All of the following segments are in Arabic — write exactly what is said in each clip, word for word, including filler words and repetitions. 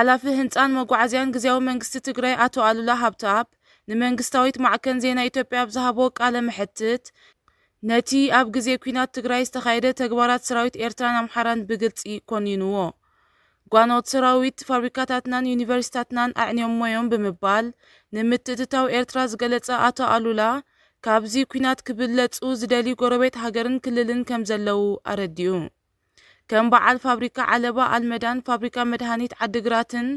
على فهنتان مقعزيان جزيو منجستي تجري أتو قالوا له هبتاب نمنجستويت مع كن زينا إثيوبيا بزهبوك على محتت نتي أب جزيو كينات تجري استخيرت تجوارات سراويت إيرتران محرن بجت إيكونينو قانوت سراويت فابريكاتاتنا يونيفرسيتاتنا أعنيهم ميوم بمبال نمتتتاو إيرتراز قالت أتو قالوا له كابزي كينات كبلت أوز دالي قربت هجرن كللن كم زلوا أرديون كم بعال فابريكا علبة على المدان فابريكا مدهانيت عدقراتن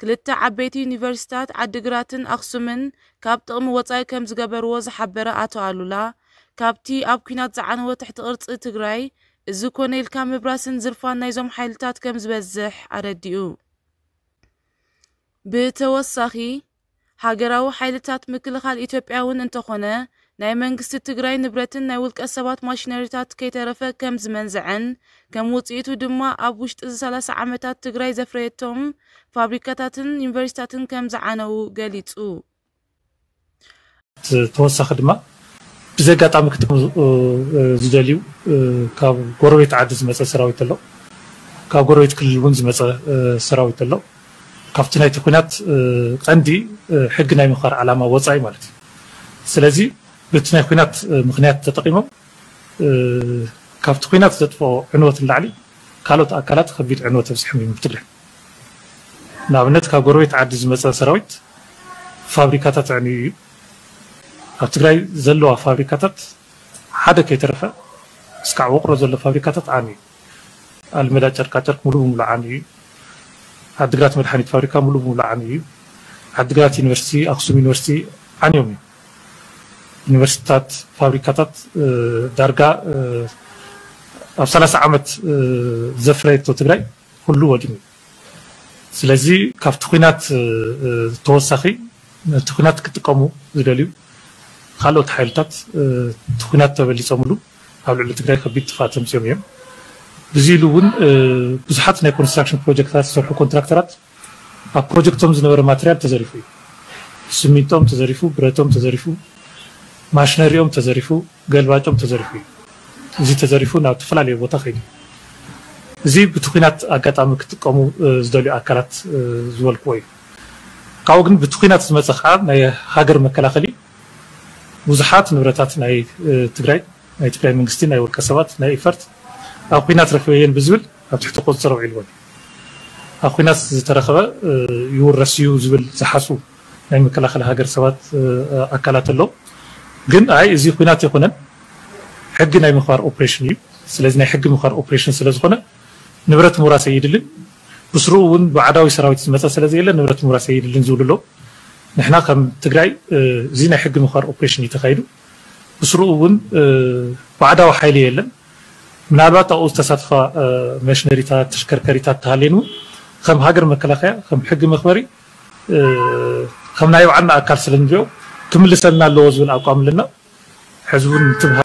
كلتا عبيت يونيفرسيتات عدقراتن أخصمن كابتقم وطاي كم زقبر وز حبرة أتو قالولا كابتي أب كينات زعنه تحت أرض تجراي إزو كونيل كام براسن زرفان نايزوم حيلتات كم زبزح أرديو بتوسخي هاجراو حيلتات مكلخال إثيوبياون انتخونه ناي منجست تجري نبرتن ناي ولك السبات ماشينريتات كي ترفه كم زمن زعن كم وطئتو دما أب وشت إز ثلاث عامتات تجري زفريتهم فابريكاتاتن يونيفرسيتاتن كم زعنو قاليتو توسخ دما بزيد قطع مكتوم زداليو كقرويت عدس مثلا سراويت الله كقرويت كل ونز مثلا سراويت الله كفتنا يتكونات عندي حقنا يمخر على ما وضعي مالتي سلازي بتنا يكونات مخنيات تتقيمه كفتقينات تدفع عنوة العلي كالوت أكلات خبيت عنوة بسحمي مبتلع نعملت كقرويت عدس مثلا سراويت فابريكاتات يعني أتقرأي زلوا فابريكاتات حدا كيترفع سكع وقرة زلوا فابريكاتات عني المدى شركات ملوم لعني عدقات ملحانية فابريكا ملوم لعني عدقات يونيفرسيتي أخصم يونيفرسيتي عن يومي يونيفرسيتات فابريكاتات درجة بثلاث عامت زفريت تقرأي كله وجميل سلازي كفتقينات توسخي تقينات كتقامو زلاليو خلوت حالتات تخنات تبلي صاملو قبل اللي تقرأ خبيت فاتم سيميم بزيلون بزحتنا كونستراكشن بروجكتات صرحوا كونتراكترات على بروجكتهم زنور ماتريال تزريفو سميتهم تزريفو براتهم تزريفو ماشينريهم تزريفو قلباتهم تزريفو زي تزريفو ناو تفلا لي بوتاخي زي بتخنات أقطعمك تقامو زدلي أكلات زوال كوي كأوجن بتخنات زمزخان نيا هاجر مكلاخلي وزحات نبرتات ناي تجري ناي تجري من قستي ناي والكسبات ناي فرت أقوينات رخويين بزول أبتحت قط صرع الوان أقوينات زترخوا يورسيو زول زحاسو ناي مكلا خلها جرسوات أكلات اللو جن أي زي قوينات يقولن حق ناي مخار أوبريشني سلزنا حق مخار أوبريشن سلزنا نبرت مراسي يدل بسرون بعداوي سراويت مثلا سلزيلا نبرت مراسي يدل نزول اللو نحنا كم تجري زينا حق مخار أوبريشن يتخيلوا بسرعون بعدها وحاليا لنا من عبارة أو استسادفة ماشينريتات تشكركريتات تعلينو خم هاجر مكلاخيا خم حق مخبري خم نايو عنا أكارسلن جو تملسلنا اللوز والأقام لنا حزون تبها